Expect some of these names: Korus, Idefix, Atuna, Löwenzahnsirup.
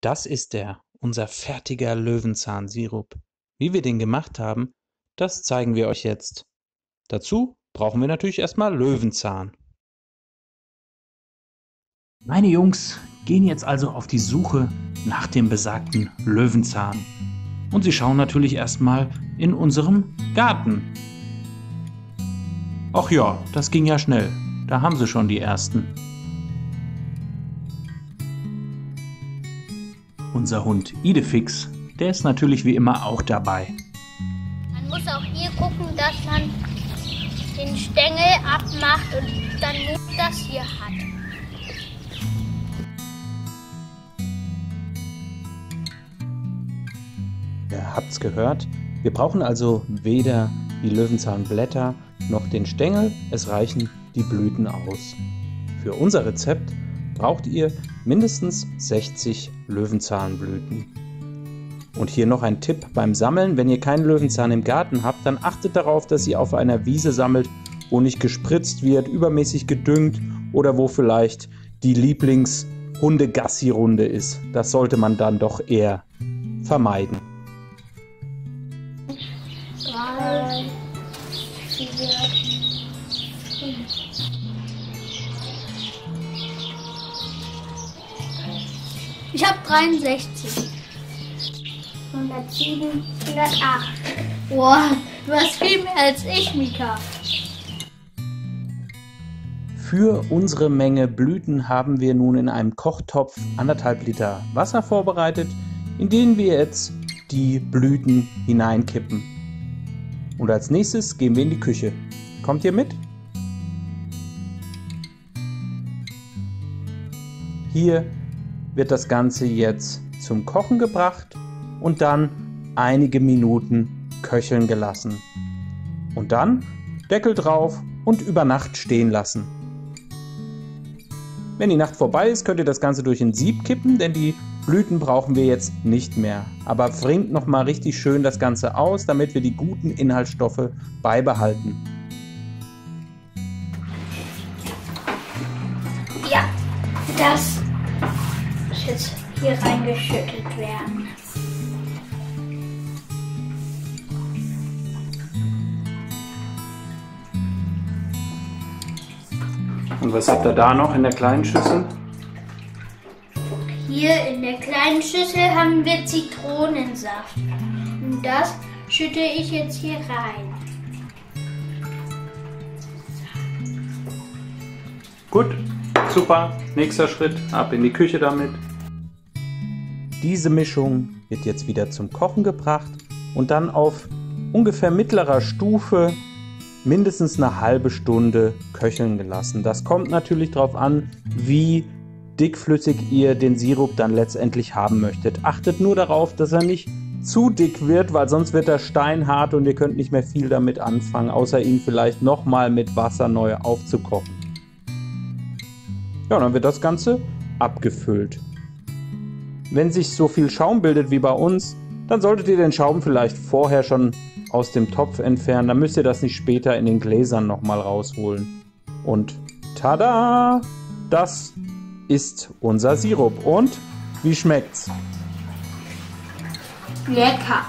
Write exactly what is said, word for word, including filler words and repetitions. Das ist er, unser fertiger Löwenzahn-Sirup. Wie wir den gemacht haben, das zeigen wir euch jetzt. Dazu brauchen wir natürlich erstmal Löwenzahn. Meine Jungs gehen jetzt also auf die Suche nach dem besagten Löwenzahn. Und sie schauen natürlich erstmal in unserem Garten. Ach ja, das ging ja schnell. Da haben sie schon die ersten. Unser Hund Idefix, der ist natürlich wie immer auch dabei. Man muss auch hier gucken, dass man den Stängel abmacht und dann nur das hier hat. Ihr habt's gehört, wir brauchen also weder die Löwenzahnblätter noch den Stängel, es reichen die Blüten aus. Für unser Rezept braucht ihr mindestens sechzig Löwenzahnblüten. Und hier noch ein Tipp beim Sammeln: Wenn ihr keinen Löwenzahn im Garten habt, dann achtet darauf, dass ihr auf einer Wiese sammelt, wo nicht gespritzt wird, übermäßig gedüngt oder wo vielleicht die Lieblings-Hunde-Gassi-Runde ist. Das sollte man dann doch eher vermeiden. Drei, vier, fünf. Ich habe dreiundsechzig. hundertsieben, hundertacht. Boah, du hast viel mehr als ich, Mika. Für unsere Menge Blüten haben wir nun in einem Kochtopf anderthalb Liter Wasser vorbereitet, in den wir jetzt die Blüten hineinkippen. Und als nächstes gehen wir in die Küche. Kommt ihr mit? Hier wird das Ganze jetzt zum Kochen gebracht und dann einige Minuten köcheln gelassen. Und dann Deckel drauf und über Nacht stehen lassen. Wenn die Nacht vorbei ist, könnt ihr das Ganze durch ein Sieb kippen, denn die Blüten brauchen wir jetzt nicht mehr. Aber wringt nochmal richtig schön das Ganze aus, damit wir die guten Inhaltsstoffe beibehalten. Ja, das jetzt hier reingeschüttet werden. Und was habt ihr da noch in der kleinen Schüssel? Hier in der kleinen Schüssel haben wir Zitronensaft. Und das schütte ich jetzt hier rein. Gut, super. Nächster Schritt, ab in die Küche damit. Diese Mischung wird jetzt wieder zum Kochen gebracht und dann auf ungefähr mittlerer Stufe mindestens eine halbe Stunde köcheln gelassen. Das kommt natürlich darauf an, wie dickflüssig ihr den Sirup dann letztendlich haben möchtet. Achtet nur darauf, dass er nicht zu dick wird, weil sonst wird er steinhart und ihr könnt nicht mehr viel damit anfangen, außer ihn vielleicht nochmal mit Wasser neu aufzukochen. Ja, und dann wird das Ganze abgefüllt. Wenn sich so viel Schaum bildet wie bei uns, dann solltet ihr den Schaum vielleicht vorher schon aus dem Topf entfernen. Dann müsst ihr das nicht später in den Gläsern nochmal rausholen. Und tada! Das ist unser Sirup. Und wie schmeckt's? Lecker!